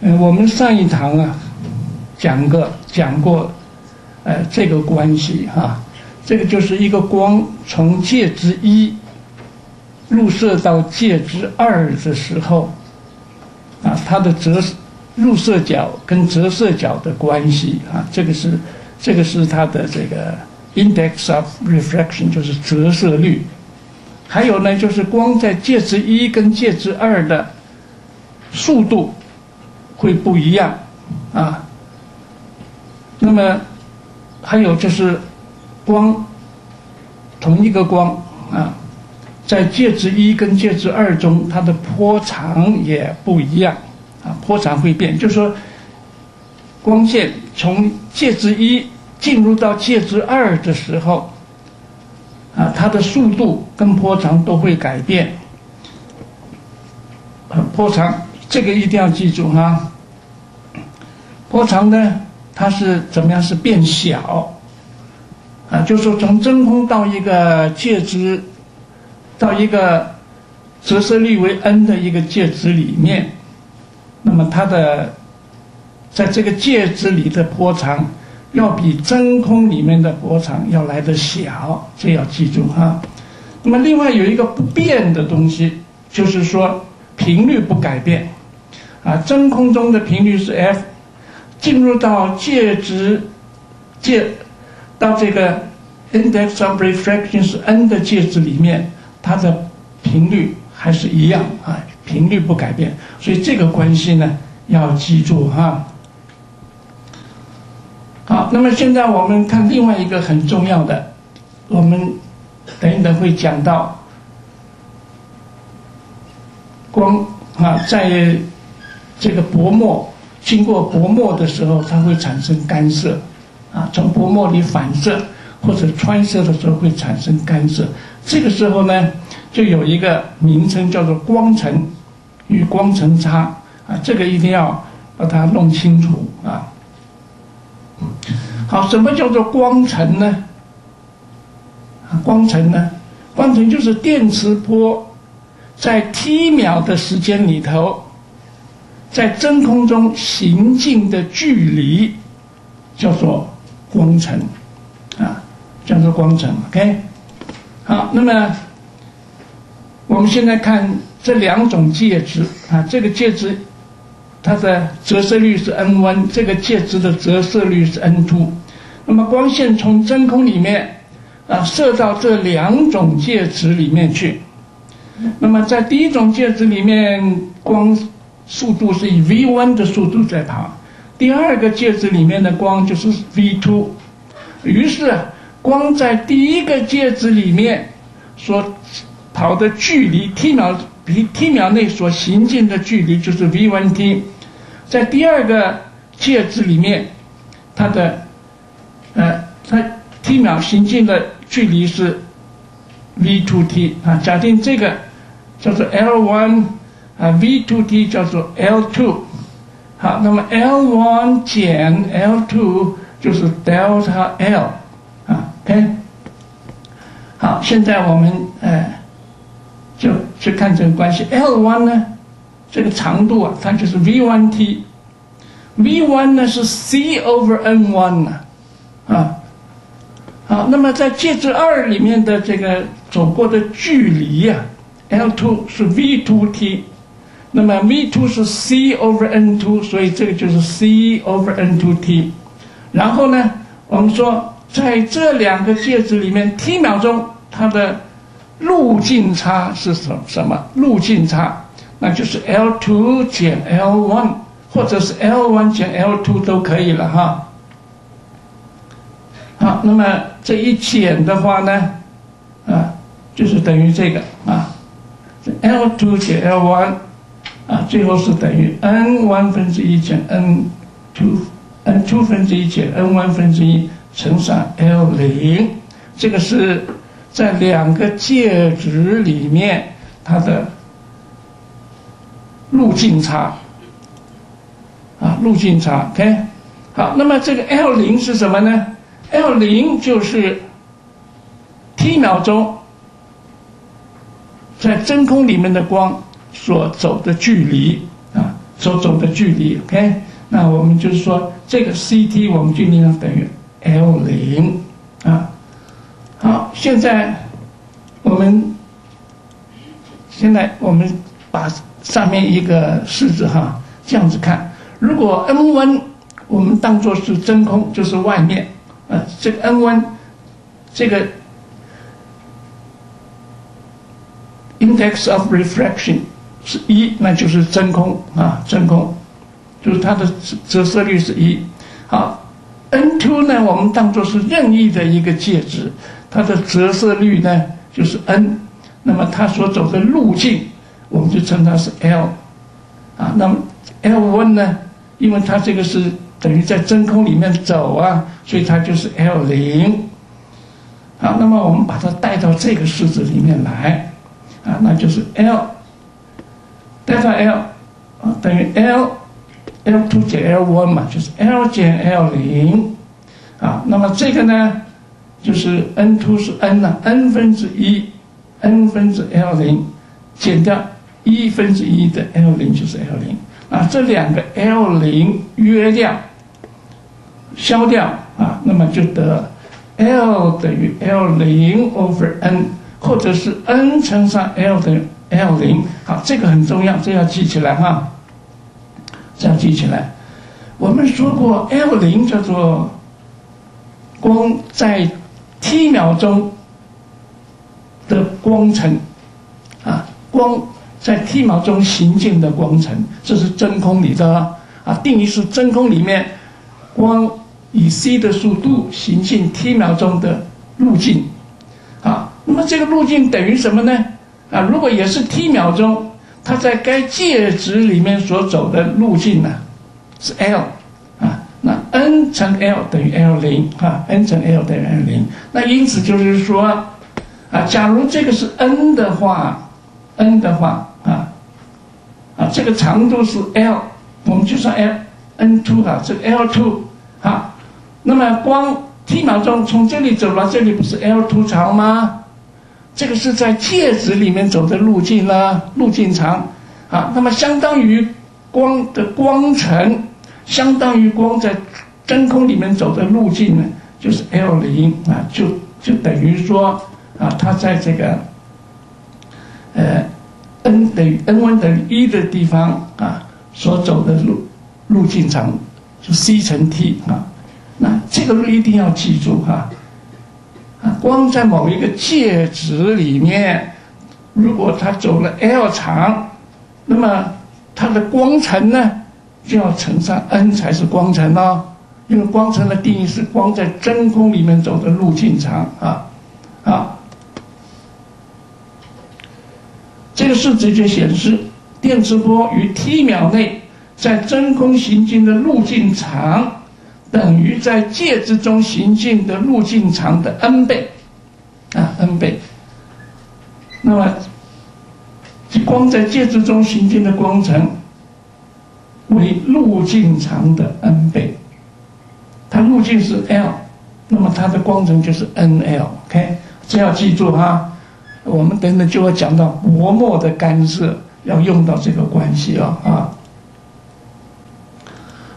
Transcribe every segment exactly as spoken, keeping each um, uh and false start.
嗯，我们上一堂啊讲过讲过，呃，这个关系哈、啊，这个就是一个光从介质一入射到介质二的时候，啊，它的折入射角跟折射角的关系啊，这个是这个是它的这个 index of refraction， 就是折射率。还有呢，就是光在介质一跟介质二的速度会不一样啊。那么还有就是光，同一个光啊，在介质一跟介质二中，它的波长也不一样啊，波长会变。就是说，光线从介质一进入到介质二的时候，啊，它的速度跟波长都会改变。啊，波长这个一定要记住哈、啊。波长呢，它是怎么样？是变小。啊，就是说从真空到一个介质，到一个折射率为 n 的一个介质里面，那么它的在这个介质里的波长，要比真空里面的波长要来得小，这要记住哈。那么另外有一个不变的东西，就是说频率不改变。啊，真空中的频率是 f， 进入到介质介到这个 index of refraction 是 n 的介质里面，它的频率还是一样啊，频率不改变。所以这个关系呢要记住哈。好，那么现在我们看另外一个很重要的，我们等一等会讲到光啊，在这个薄膜经过薄膜的时候，它会产生干涉啊，从薄膜里反射或者穿射的时候会产生干涉。这个时候呢，就有一个名称叫做光层与光层差啊，这个一定要把它弄清楚啊。好，什么叫做光层呢？光层呢？光层就是电磁波在 t 秒的时间里头，在真空中行进的距离，叫做光层，啊，叫做光层。OK， 好，那么我们现在看这两种介质啊，这个介质，它的折射率是 n 一， 这个介质的折射率是 n 二。那么光线从真空里面啊射到这两种介质里面去。那么在第一种介质里面，光速度是以 v 一 的速度在跑；第二个介质里面的光就是 v 二。于是光在第一个介质里面所跑的距离 t 秒比 t 秒内所行进的距离就是 v 一 t。在第二个介质里面，它的呃，它 t 秒行进的距离是 v 二 t 啊。假定这个叫做 l 一 啊 ，v 二 t 叫做 l 二。好，那么 l 一 减 l 二 就是 delta l 啊。OK， 好，现在我们呃就去看这个关系。l 一 呢，这个长度啊，它就是 v 一 t。v 一 呢是 c over n 一 啊，好，那么在介质二里面的这个走过的距离啊 ，l 二 是 v 二 t， 那么 v 二 是 c over n 二， 所以这个就是 c over n 二 t。然后呢，我们说在这两个介质里面 ，t 秒钟它的路径差是什么？路径差，那就是 l 二 减 l 一， 或者是 l 一 减 l 二 都可以了哈。好，那么这一减的话呢，啊，就是等于这个啊 ，l 二 减 l 一， 啊，最后是等于 n 一 分之一减 n 二，n 二 分之一减 n 一 分之一乘上 l 零， 这个是在两个介质里面它的路径差啊，路径差。 OK， 好，那么这个 l 零 是什么呢？ l 零 就是 t 秒钟在真空里面的光所走的距离啊，所走的距离 ，OK？ 那我们就是说这个 C T 我们就应当等于 L 零啊。好，现在我们现在我们把上面一个式子哈这样子看，如果 N 一 我们当作是真空，就是外面啊，这个 N 一 这个 index of refraction 是一，那就是真空啊，真空就是它的折射率是一。好 ，N 二 呢，我们当作是任意的一个介质，它的折射率呢就是 N， 那么它所走的路径我们就称它是 L 啊。那么 L 一 呢，因为它这个是等于在真空里面走啊，所以它就是 L 零。好，那么我们把它带到这个式子里面来。 啊，那就是 L， 带到 L， 啊，等于 L，L 二 减 L 一 嘛，就是 L 减 L 零， 啊，那么这个呢，就是 N 二 是 N 呐、啊、，N 分之一 ，N 分之 L 零， 减掉一分之一的 L 零 就是 L 零， 啊，这两个 L 零 约掉，消掉啊，那么就得 L 等于 L 零 over N。 或者是 n 乘上 L 等于 L 零， 好，这个很重要，这要记起来哈，这要记起来。我们说过 L 零 叫做光在 t 秒钟的光程啊，光在 t 秒钟行进的光程，这是真空里的啊。定义是真空里面光以 c 的速度行进 t 秒钟的路径啊。 那么这个路径等于什么呢？啊，如果也是 t 秒钟，它在该介质里面所走的路径呢、啊，是 L， 啊，那 n 乘 L 等于 L 零， 啊 ，n 乘 L 等于 L 零。那因此就是说，啊，假如这个是 n 的话 ，n 的话，啊，啊，这个长度是 L， 我们就算 L，N 二 啊，这个 L 二， 啊，那么光 t 秒钟从这里走到这里，不是 L 二 长吗？ 这个是在介质里面走的路径啦，路径长啊，那么相当于光的光程，相当于光在真空里面走的路径呢，就是 L 零 啊，就就等于说啊，它在这个呃 n 等于 n 一 等于一的地方啊，所走的路路径长是 c 乘 t 啊，那这个一定要记住哈。啊 光在某一个介质里面，如果它走了 L 长，那么它的光程呢就要乘上 n 才是光程哦。因为光程的定义是光在真空里面走的路径长啊啊。这个式子就显示电磁波于 t 秒内在真空行进的路径长。 等于在介质中行进的路径长的 n 倍，啊 n 倍。那么，光在介质中行进的光程为路径长的 n 倍，它路径是 L， 那么它的光程就是 N L，OK， 这要记住哈。我们等等就会讲到薄膜的干涉，要用到这个关系哦，啊。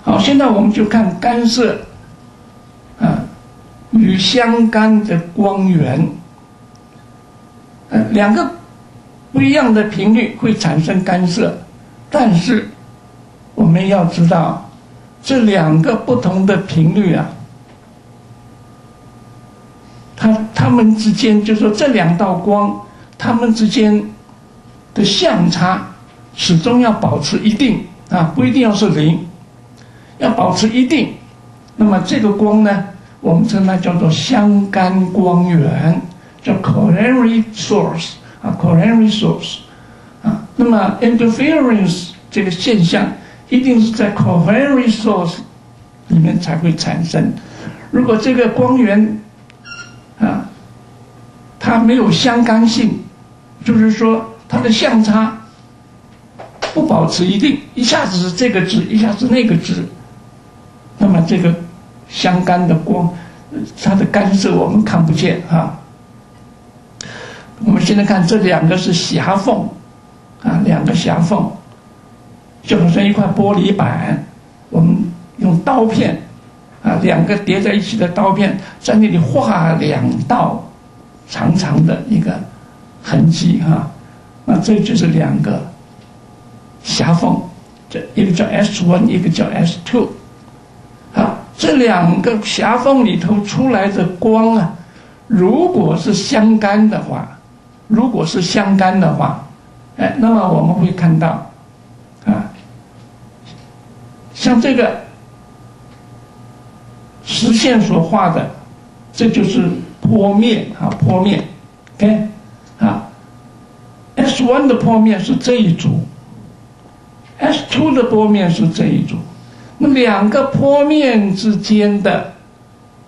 好，现在我们就看干涉，啊，与相干的光源，呃，两个不一样的频率会产生干涉，但是我们要知道，这两个不同的频率啊，它它们之间，就是说这两道光，它们之间的相差始终要保持一定啊，不一定要是零。 要保持一定，那么这个光呢，我们称它叫做相干光源，叫 coronary source 啊 ，coronary source 啊。那么 interference 这个现象一定是在 coronary source 里面才会产生。如果这个光源啊，它没有相干性，就是说它的相差不保持一定，一下子是这个值，一下子那个值。 那么这个相干的光，它的干涉我们看不见啊。我们现在看这两个是狭缝，啊，两个狭缝，就是一块玻璃板，我们用刀片，啊，两个叠在一起的刀片在那里画两道长长的一个痕迹哈、啊，那这就是两个狭缝，这一个叫 S 一，一个叫 S 二，啊，这两个狭缝里头出来的光啊，如果是相干的话，如果是相干的话，哎，那么我们会看到。 像这个实线所画的，这就是坡面啊，坡面 ，OK， 啊 ，S 一 的坡面是这一组 ，S 二 的坡面是这一组，那两个坡面之间的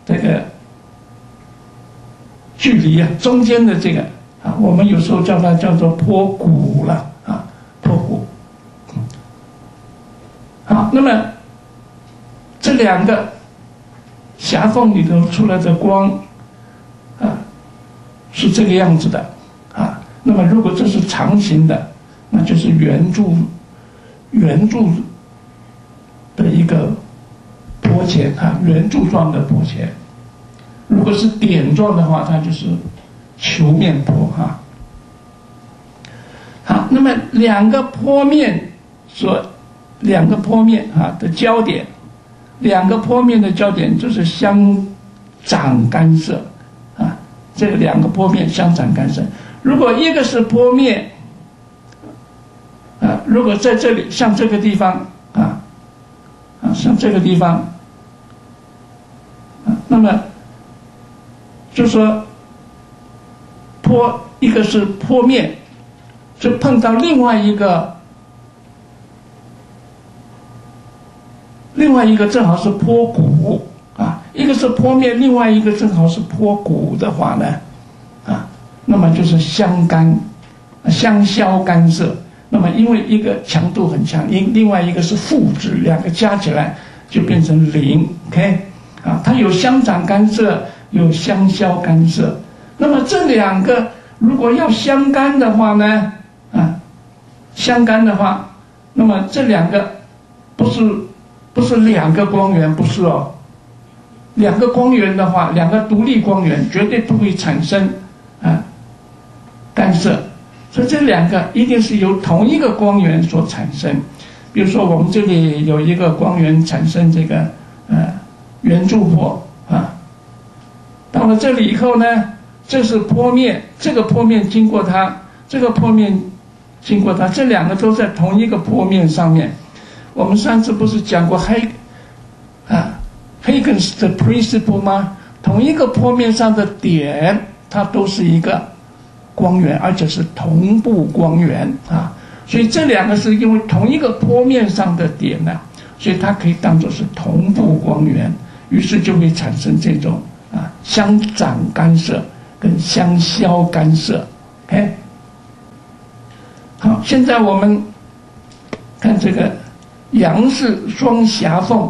这个距离啊，中间的这个啊，我们有时候叫它叫做坡谷了啊，坡谷。 好，那么这两个狭缝里头出来的光啊，是这个样子的啊。那么如果这是长形的，那就是圆柱圆柱的一个波前啊，圆柱状的波前。如果是点状的话，它就是球面波哈。好，那么两个坡面所。 两个坡面啊的交点，两个坡面的交点就是相长干涉啊，这两个坡面相长干涉。如果一个是坡面啊，如果在这里像这个地方啊啊像这个地方啊，那么就说坡一个是坡面，就碰到另外一个。 另外一个正好是坡谷啊，一个是坡面，另外一个正好是坡谷的话呢，啊，那么就是相干、相消干涉。那么因为一个强度很强，另另外一个是负值，两个加起来就变成零。OK， 啊，它有相长干涉，有相消干涉。那么这两个如果要相干的话呢，啊，相干的话，那么这两个不是。 不是两个光源，不是哦。两个光源的话，两个独立光源绝对不会产生啊干涉，所以这两个一定是由同一个光源所产生。比如说，我们这里有一个光源产生这个呃圆柱波啊，到了这里以后呢，这是坡面，这个坡面经过它，这个坡面经过它，这两个都在同一个坡面上面。 我们上次不是讲过黑啊 Huygens 的 principle 吗？同一个坡面上的点，它都是一个光源，而且是同步光源啊。所以这两个是因为同一个坡面上的点呢、啊，所以它可以当作是同步光源，于是就会产生这种啊相长干涉跟相消干涉。哎，好，现在我们看这个。 杨氏双狭缝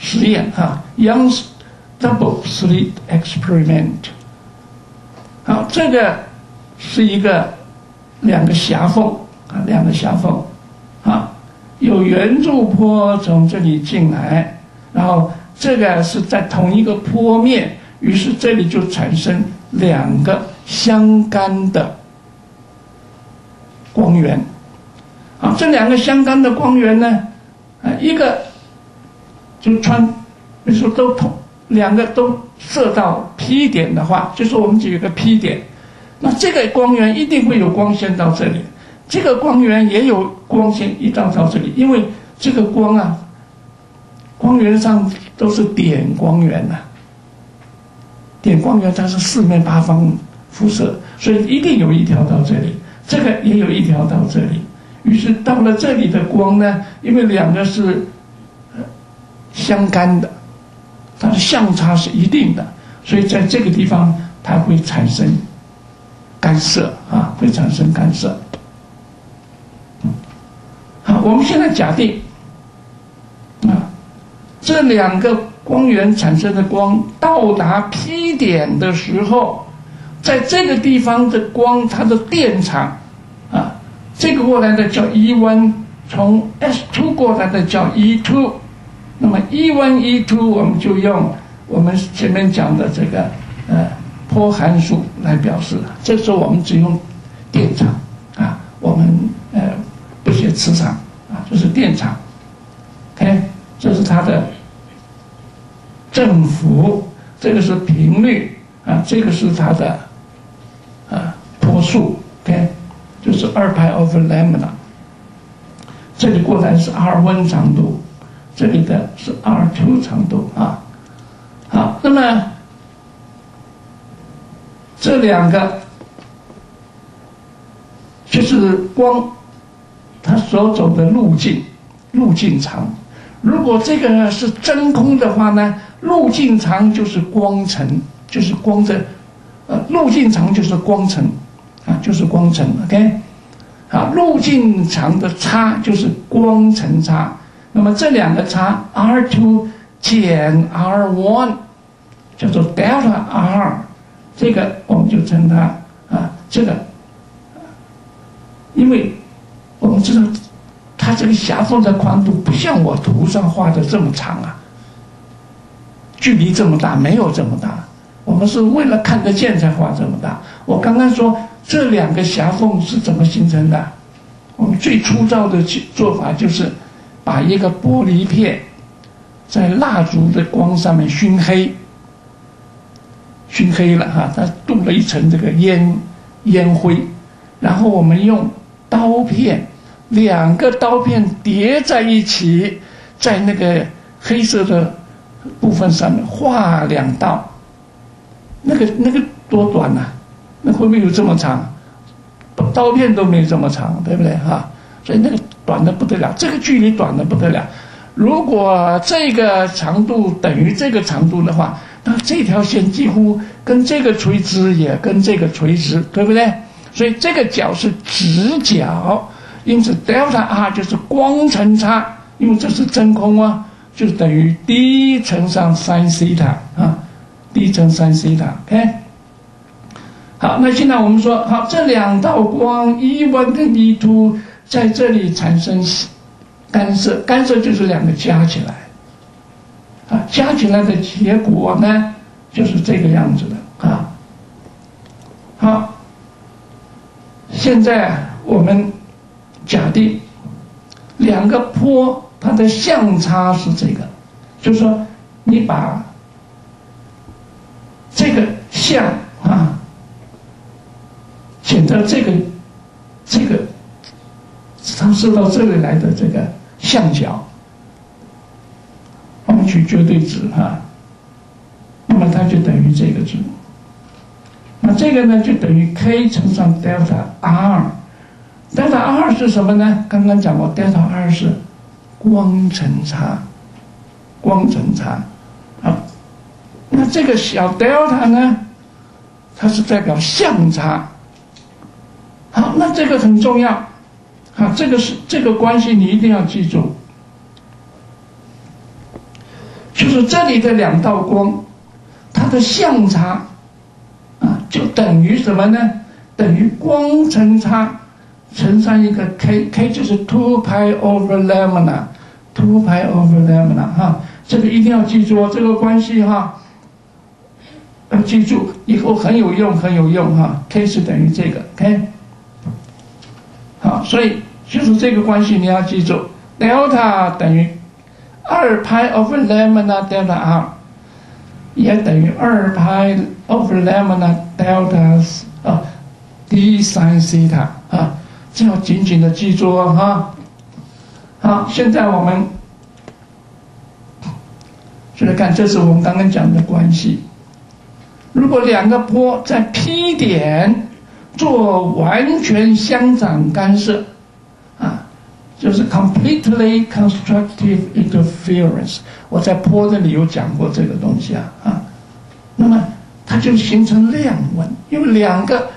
实验啊 ，Young's double slit experiment。好，这个是一个两个狭缝啊，两个狭缝啊，有圆柱波从这里进来，然后这个是在同一个坡面，于是这里就产生两个相干的光源。 啊，这两个相干的光源呢，啊，一个就穿，比如说都同两个都射到 P 点的话，就说我们只有个 P 点，那这个光源一定会有光线到这里，这个光源也有光线一道到这里，因为这个光啊，光源上都是点光源呐、啊，点光源它是四面八方辐射，所以一定有一条到这里，这个也有一条到这里。 于是到了这里的光呢，因为两个是相干的，它的相差是一定的，所以在这个地方它会产生干涉啊，会产生干涉。好，我们现在假定啊，这两个光源产生的光到达 P 点的时候，在这个地方的光它的电场。 这个过来的叫E 一从 S 二 过来的叫 E 二， 那么 E 一 E 二 我们就用我们前面讲的这个呃波函数来表示。这时候我们只用电场啊，我们呃不写磁场啊，就是电场。OK， 这是它的振幅，这个是频率啊，这个是它的啊波速。OK， 就是二派 over lambda。 这里过来是 R 一 长度，这里的是 R 二 长度啊。好，那么这两个就是光它所走的路径，路径长。如果这个是真空的话呢，路径长就是光程，就是光的，呃，路径长就是光程啊，就是光程。OK。 啊，路径长的差就是光程差，那么这两个差 R 二 减 R 一 叫做 delta R， 这个我们就称它啊，这个，因为我们知道它这个狭缝的宽度不像我图上画的这么长啊，距离这么大，没有这么大，我们是为了看得见才画这么大。我刚刚说。 这两个狭缝是怎么形成的？我们最粗糙的做法就是把一个玻璃片在蜡烛的光上面熏黑，熏黑了哈、啊，它镀了一层这个烟烟灰，然后我们用刀片，两个刀片叠在一起，在那个黑色的部分上面画两道，那个那个多短啊！ 那会不会有这么长？刀片都没这么长，对不对哈、啊？所以那个短的不得了，这个距离短的不得了。如果这个长度等于这个长度的话，那这条线几乎跟这个垂直，也跟这个垂直，对不对？所以这个角是直角，因此 delta R 就是光程差，因为这是真空啊，就等于 d 乘上 sin theta 啊 ，d 乘 sin theta，OK。 好，那现在我们说，好，这两道光 E 一 跟 E 二 在这里产生干涉，干涉就是两个加起来，啊，加起来的结果呢，就是这个样子的啊。好，现在我们假定两个波它的相差是这个，就是说你把这个项啊。 选择这个，这个，它是到这里来的这个向角，我们取绝对值啊，那么它就等于这个值。那这个呢，就等于 k 乘上 delta r， delta r 是什么呢？刚刚讲过 ，delta r 是光程差，光程差啊。那这个小 delta 呢，它是代表相差。 好，那这个很重要，啊，这个是这个关系你一定要记住，就是这里的两道光，它的相差，啊，就等于什么呢？等于光程差乘上一个 k，k 就是 two pi over lambda，two pi over lambda 哈，这个一定要记住哦，这个关系哈，要记住以后很有用，很有用哈 ，k 是等于这个 k。 好，所以就是这个关系你要记住 ，delta 等于二派 over lambda delta r， 也等于二派 over lambda delta 啊 d sin theta 啊，这要紧紧的记住哦哈。好，现在我们就是看，这是我们刚刚讲的关系。如果两个波在 P 点。 做完全相长干涉，啊，就是 completely constructive interference。我在波那里有讲过这个东西啊，啊，那么它就形成亮纹，因为两个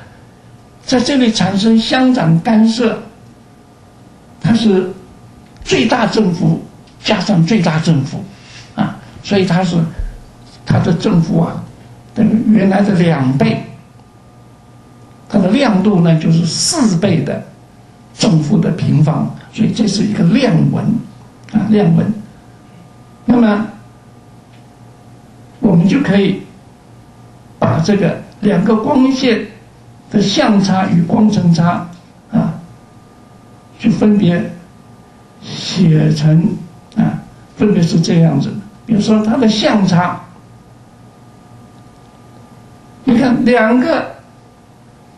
在这里产生相长干涉，它是最大振幅加上最大振幅，啊，所以它是它的振幅啊等于原来的两倍。 它的亮度呢，就是四倍的正负的平方，所以这是一个亮文啊，亮文。那么我们就可以把这个两个光线的相差与光程差啊，去分别写成啊，分别是这样子。比如说它的相差，你看两个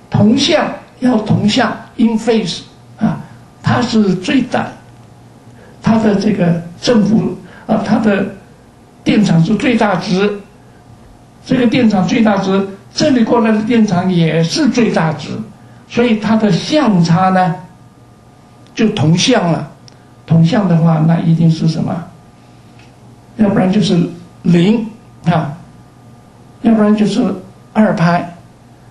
同向要同向 in phase 啊，它是最大，它的这个正负啊，它的电场是最大值，这个电场最大值，这里过来的电场也是最大值，所以它的相差呢就同向了。同向的话，那一定是什么？要不然就是零啊，要不然就是二拍，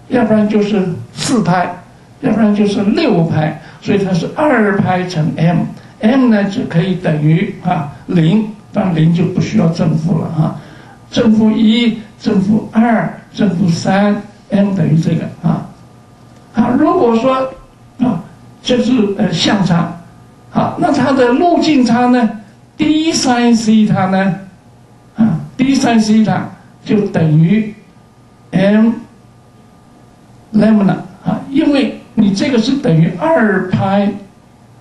要不然就是四拍，要不然就是六拍，所以它是二拍乘 m，m 呢就可以等于啊零。当然零就不需要正负了啊，正负一、正负二、正负三 ，m 等于这个啊。啊，如果说啊，这是呃相差，啊，那它的路径差呢 ，d sin c 它呢，啊 ，d sin c 它就等于 m lambda 啊，因为你这个是等于二派，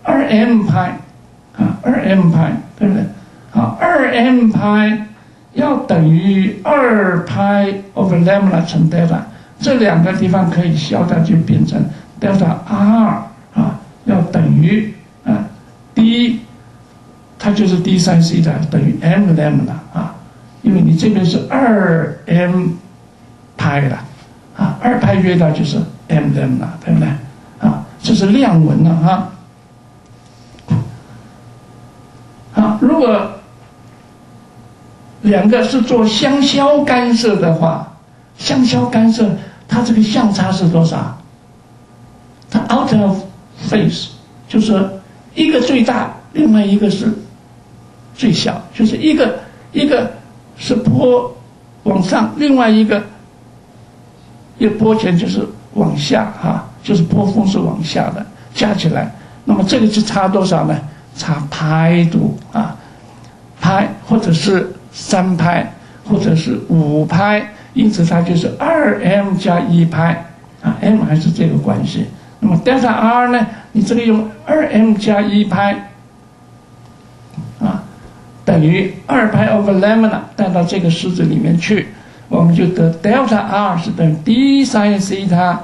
二 m 派啊，二 m 派，对不对？啊，二 m 派要等于二派 over lambda 乘 delta， 这两个地方可以消掉，就变成 delta r 啊，要等于啊 d， 它就是 d 三 c 的等于 m lambda 啊，因为你这边是二 m 派了啊，二派约到就是 m lambda， 对不对？啊，这是亮文了啊。啊，如果两个是做相消干涉的话，相消干涉它这个相差是多少？它 out of phase 就是一个最大，另外一个是最小，就是一个一个是坡往上，另外一个一坡前就是往下哈、啊，就是坡峰是往下的，加起来，那么这个是差多少呢？差拍度啊，拍或者是。三拍或者是五拍，因此它就是二 m 加一拍啊 ，m 还是这个关系。那么 delta r 呢？你这个用二 m 加一拍啊，等于二拍 over lambda 带到这个式子里面去，我们就得 delta r 是等于 d sin theta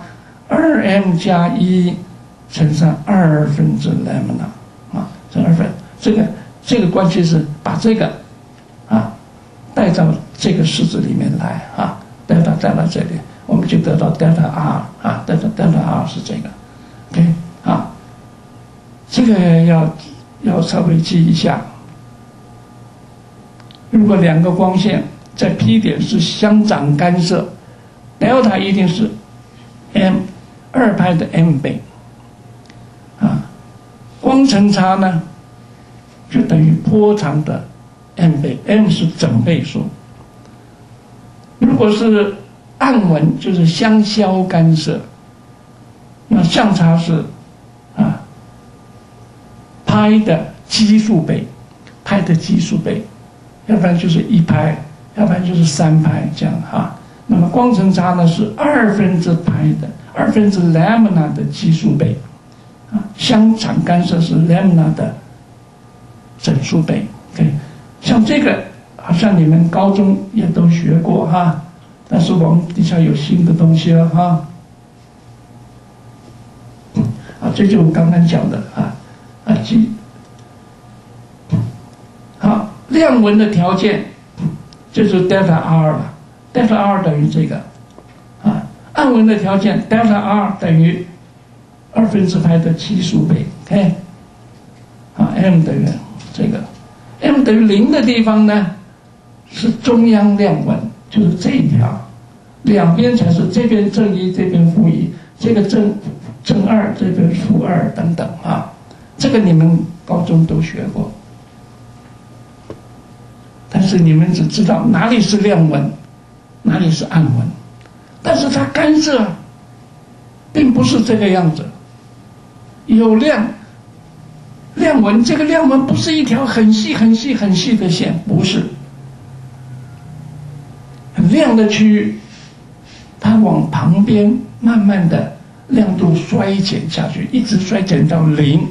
二 m 加一乘上二分之 lambda 啊，乘二分。这个这个关系是把这个啊。带到这个式子里面来啊，带到带到这里，我们就得到 delta r 啊，带到 delta r 是这个 ，OK 啊，这个要要稍微记一下。如果两个光线在 P 点是相长干涉 ，delta 一定是 m 二派的 m 倍啊，光程差呢就等于波长的。m 倍 ，m 是整倍数。如果是暗纹，就是相消干涉，那相差是啊派的奇数倍，派的奇数倍，要不然就是一派，要不然就是三派这样啊。那么光程差呢是二分之派的二分之 lambda 的奇数倍，啊，相长干涉是 lambda 的整数倍，对。像这个，好像你们高中也都学过哈、啊，但是我们底下有新的东西了哈。啊，嗯、啊这就我刚刚讲的啊啊记。好、啊，亮文的条件，就是 delta r 了 ，delta r 等于这个，啊，暗文的条件 delta r 等于二分之派的奇数倍 ，OK， 啊 m 等于这个。m 等于零的地方呢，是中央亮纹，就是这一条，两边才是这边正一，这边负一，这个正正二，这边负二等等啊，这个你们高中都学过，但是你们只知道哪里是亮纹，哪里是暗纹，但是它干涉并不是这个样子，有亮。亮纹，这个亮纹不是一条很细很细很细的线，不是很亮的区域，它往旁边慢慢的亮度衰减下去，一直衰减到零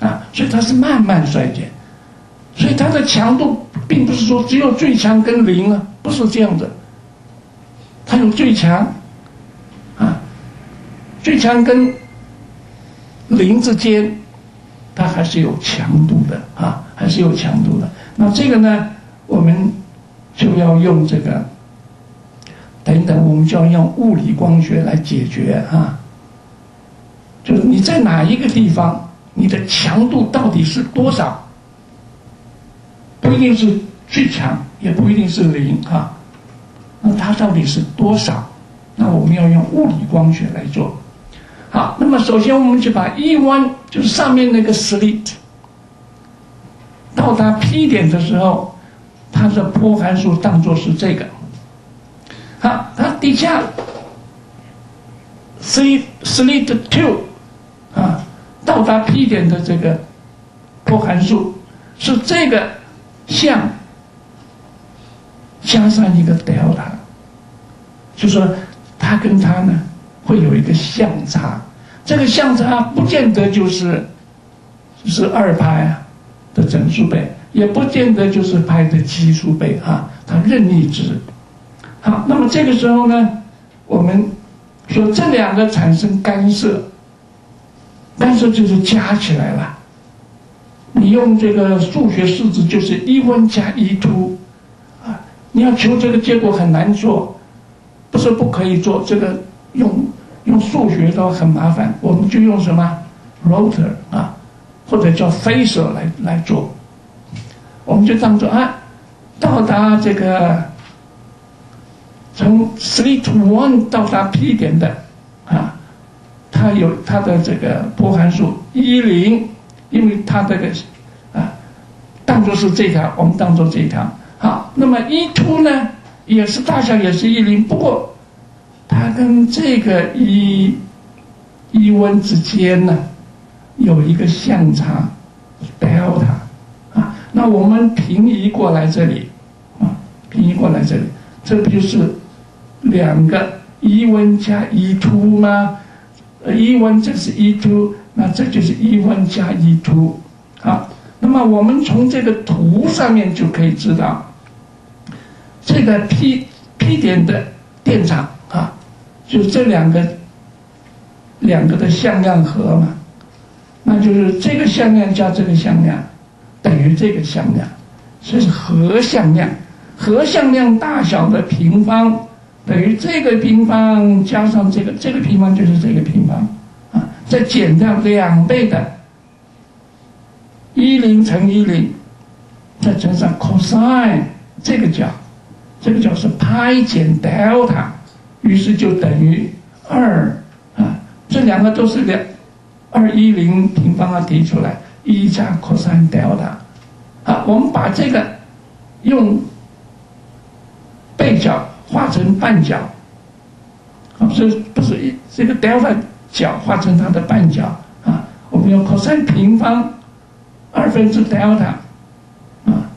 啊，所以它是慢慢衰减，所以它的强度并不是说只有最强跟零啊，不是这样的，它有最强啊，最强跟零之间，它还是有强度的啊，还是有强度的。那这个呢，我们就要用这个，等等，我们就要用物理光学来解决啊。就是你在哪一个地方，你的强度到底是多少？不一定是最强，也不一定是零啊。那它到底是多少？那我们要用物理光学来做。好，那么首先我们就把 E 一 就是上面那个 slit 到达 P 点的时候，它的波函数当作是这个。好，它底下 C slit two 啊，到达 P 点的这个波函数是这个项加上一个 delta， 就说它跟它呢会有一个相差，这个相差不见得就是是二派啊的整数倍，也不见得就是派的奇数倍啊，它任意值。好，那么这个时候呢，我们说这两个产生干涉，干涉就是加起来了。你用这个数学式子就是一 一加一 二啊，你要求这个结果很难做，不是不可以做这个。用用数学都很麻烦，我们就用什么 rotor 啊，或者叫 phaser 来来做。我们就当作啊，到达这个从 slit one 到达 P 点的啊，它有它的这个波函数一零，因为它这个啊，当作是这条，我们当作这条。好，那么一 二呢，也是大小也是一零，不过它跟这个一一温之间呢，有一个相差 delta 啊，那我们平移过来这里啊，平移过来这里，这不就是两个一温加一 二吗？一温这是一 二，那这就是一温加一 二啊。那么我们从这个图上面就可以知道，这个 P P 点的电场啊。就这两个，两个的向量和嘛，那就是这个向量加这个向量等于这个向量，所以是和向量。和向量大小的平方等于这个平方加上这个，这个平方就是这个平方啊，再减掉两倍的一零乘一零，再乘上 cosine 这个角，这个角是派减 delta。于是就等于二啊，这两个都是两二一零平方啊提出来，一加 cosine delta 啊，我们把这个用倍角化成半角啊，这不是一这个 delta 角化成它的半角啊，我们用 cosine 平方二分之 delta 啊，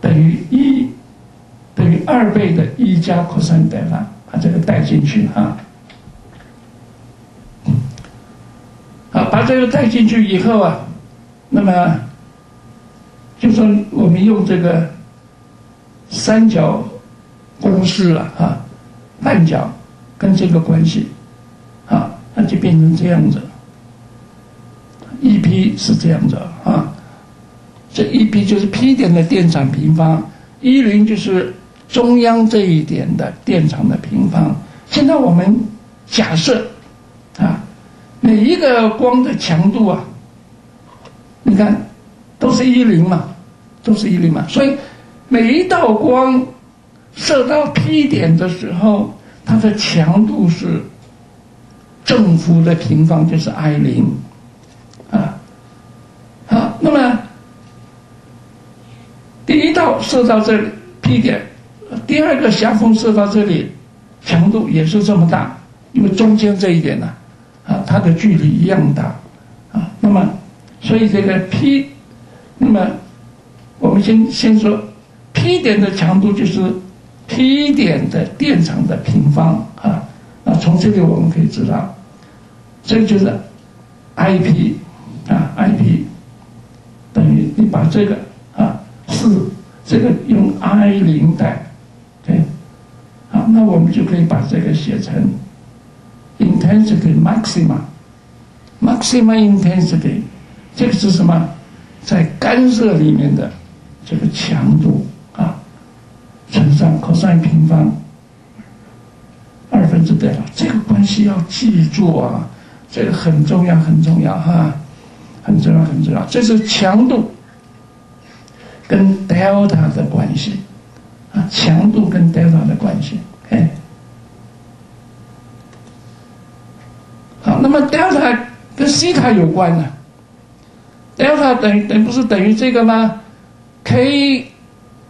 等于一等于二倍的一加 cosine delta。把这个带进去啊，啊，把这个带进去以后啊，那么就说我们用这个三角公式了啊，半角跟这个关系啊，那就变成这样子。E P 是这样子啊，这 E P 就是 P 点的电场平方，一零就是。中央这一点的电场的平方。现在我们假设啊，每一个光的强度啊，你看都是一零嘛，都是一零嘛，所以每一道光射到 P 点的时候，它的强度是正负的平方，就是 I 零啊。好，那么第一道射到这里 P 点。第二个狭缝射到这里，强度也是这么大，因为中间这一点呢、啊，啊，它的距离一样大，啊，那么所以这个 P， 那么我们先先说 P 点的强度就是 P 点的电场的平方啊啊，从这里我们可以知道，这就是 I P 啊 ，I P 等于你把这个啊是这个用 I 零代，对，好，那我们就可以把这个写成 intensity maxima。 maximum intensity， 这个是什么？在干涉里面的这个强度啊，乘上 cosine 平方二分之对了，这个关系要记住啊，这个很重要，很重要哈、啊，很重要，很重要。这是强度跟 delta 的关系啊，强度跟 delta 的关系，哎，好，那么 delta。 跟西塔有关呢、啊、，delta 等于等不是等于这个吗 ？k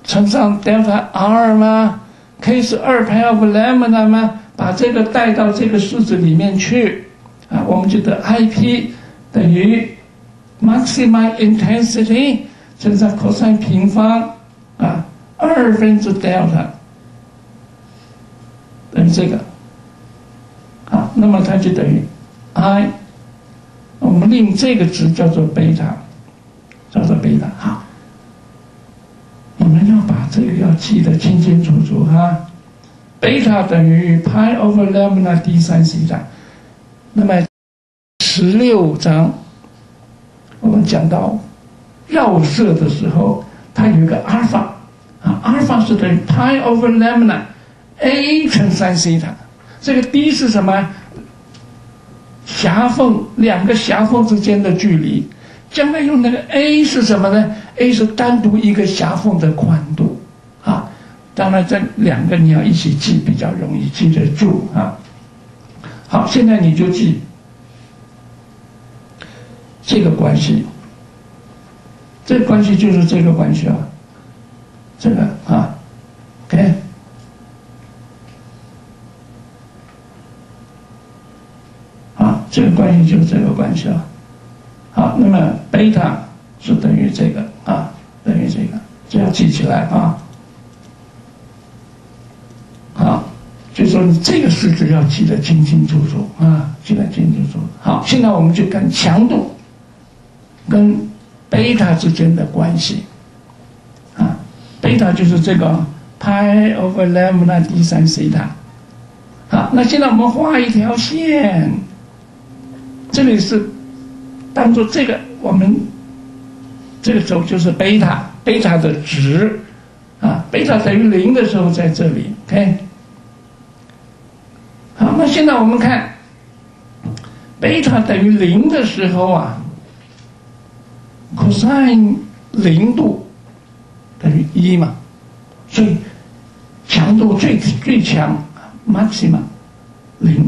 乘上 delta r 吗 ？k 是二派 of lambda 吗？把这个带到这个式子里面去啊，我们就得 I P 等于 maximum intensity 乘上 cosine 平方啊二分之 delta 等于这个啊，那么它就等于 I。 我们令这个值叫做贝塔，叫做贝塔。好，你们要把这个要记得清清楚楚哈。贝塔等于 pi over lambda d 三西塔。那么十六章我们讲到绕射的时候，它有一个阿尔法啊，阿尔法是等于 pi over lambda a 乘三西塔。这个 d 是什么？ 狭缝两个狭缝之间的距离，将来用那个 a 是什么呢 ？a 是单独一个狭缝的宽度啊。当然，这两个你要一起记比较容易记得住啊。好，现在你就记这个关系，这个关系就是这个关系啊，这个啊 ，OK。 这个关系就是这个关系啊，好，那么贝塔是等于这个啊，等于这个，这要记起来啊。好，所以说你这个式子要记得清清楚楚啊，记得清清楚楚。好，现在我们就看强度跟贝塔之间的关系啊，贝塔就是这个 pi over lambda d 三西塔。好，那现在我们画一条线。 这里是当做这个我们这个轴就是贝塔，贝塔的值啊，贝塔等于零的时候在这里 ，OK。好，那现在我们看贝塔等于零的时候啊 ，cosine 零度等于一嘛，所以强度最最强 maximum 零。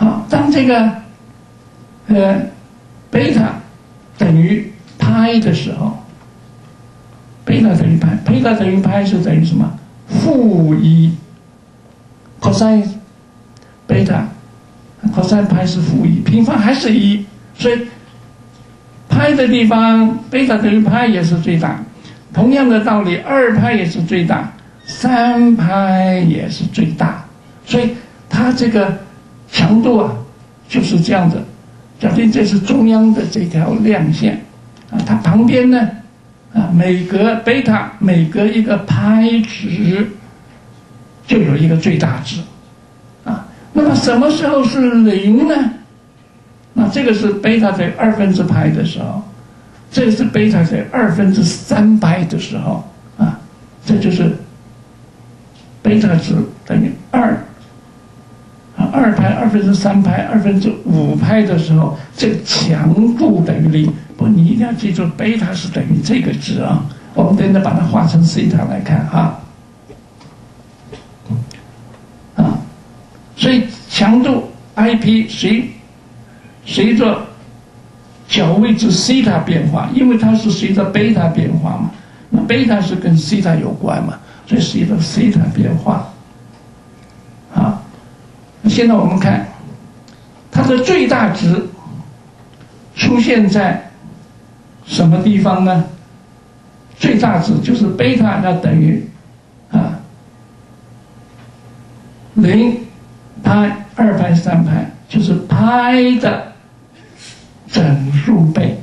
好，当这个呃贝塔等于派的时候，贝塔等于派，贝塔等于派是等于什么？负一 ，cosine 贝塔 ，cosine 派是负一，平方还是一，所以派的地方贝塔等于派也是最大。同样的道理，二派也是最大，三派也是最大，所以它这个。 强度啊，就是这样的。假定这是中央的这条亮线，啊，它旁边呢，啊，每隔贝塔每隔一个派值，就有一个最大值，啊，那么什么时候是零呢？那这个是贝塔等于二分之派的时候，这个是贝塔等于二分之三派的时候，啊，这就是贝塔值等于二。 二派、二分之三派、二分之五派的时候，这个强度等于零。不，你一定要记住，贝塔是等于这个值啊。我们等等把它画成西塔来看啊。啊，所以强度 I P 随随着角位置西塔变化，因为它是随着贝塔变化嘛。那贝塔是跟西塔有关嘛，所以随着西塔变化。 现在我们看，它的最大值出现在什么地方呢？最大值就是贝塔，那等于啊零派二派三派，就是派的整数倍，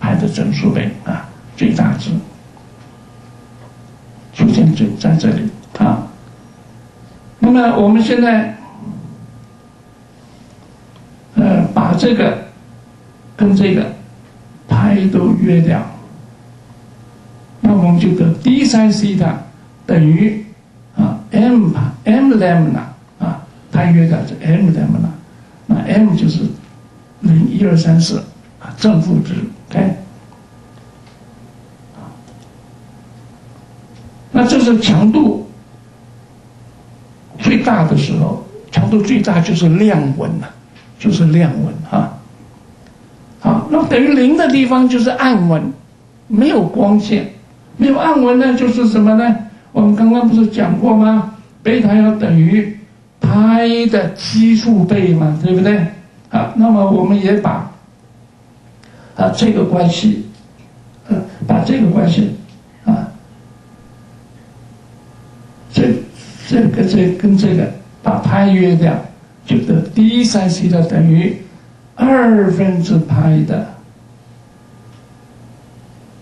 派的整数倍啊，最大值出现在在这里啊。那么我们现在呃把这个跟这个派都约掉。 那我们就得 d 三西塔等于啊 m 吧 m lambda 啊，它约的是 m lambda， 那 m 就是零一二三四啊正负值 ，OK。那这是强度最大的时候，强度最大就是量纹呐、啊，就是量纹啊。好，那等于零的地方就是暗纹，没有光线。 没有暗纹呢，就是什么呢？我们刚刚不是讲过吗？贝塔要等于派的奇数倍嘛，对不对？啊，那么我们也把啊这个关系，呃、啊，把这个关系啊，这这个这跟这个把派约掉，就得 d 三西塔等于二分之派的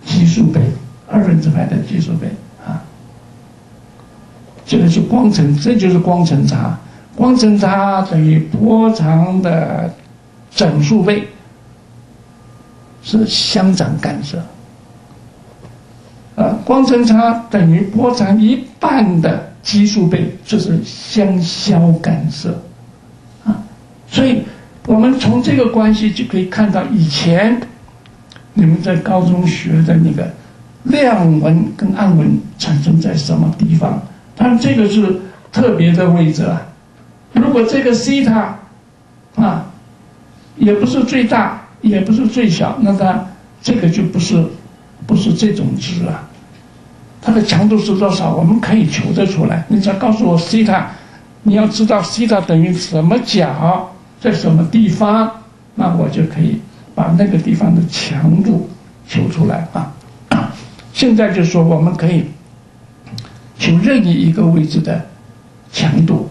奇数倍。 二分之派的奇数倍啊，这个是光程，这就是光程差。光程差等于波长的整数倍，是相长干涉。啊，光程差等于波长一半的奇数倍，这是相消干涉。啊，所以我们从这个关系就可以看到，以前你们在高中学的那个。 亮纹跟暗纹产生在什么地方？当然这个是特别的位置啊。如果这个西塔啊，也不是最大，也不是最小，那它这个就不是不是这种值啊。它的强度是多少？我们可以求得出来。你只要告诉我西塔，你要知道西塔等于什么角，在什么地方，那我就可以把那个地方的强度求出来啊。 现在就说我们可以求任意一个位置的强度，